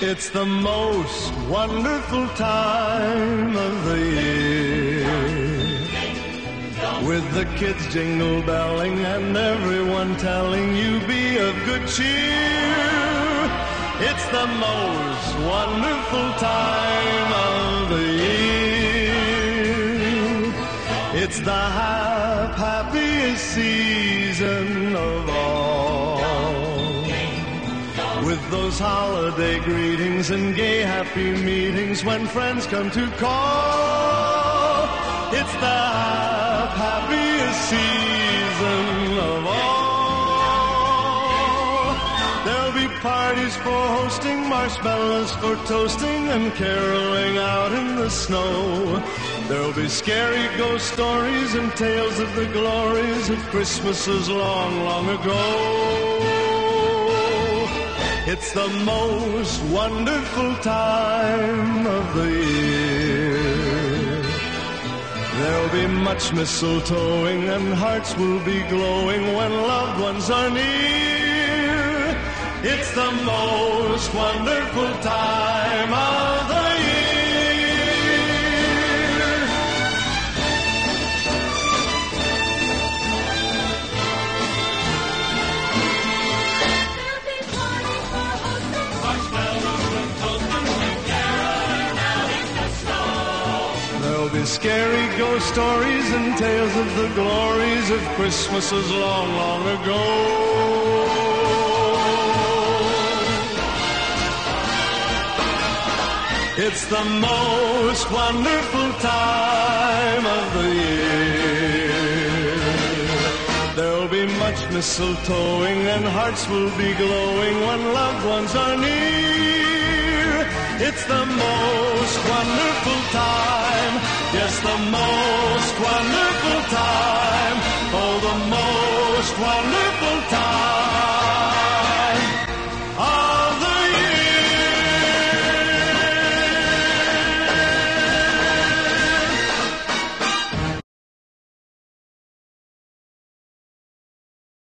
It's the most wonderful time of the year, with the kids jingle belling and everyone telling you be of good cheer. It's the most wonderful time of the year. It's the happiest season of all, with those holiday greetings and gay happy meetings when friends come to call. It's the happiest season of all. There'll be parties for hosting, marshmallows for toasting, and caroling out in the snow. There'll be scary ghost stories and tales of the glories of Christmases long, long ago. It's the most wonderful time of the year. There'll be much mistletoeing and hearts will be glowing when loved ones are near. It's the most wonderful time of the year. Scary ghost stories and tales of the glories of Christmases long, long ago. It's the most wonderful time of the year. There'll be much mistletoeing and hearts will be glowing when loved ones are near. It's the most wonderful time. Yes, the most wonderful time. Oh, the most wonderful time.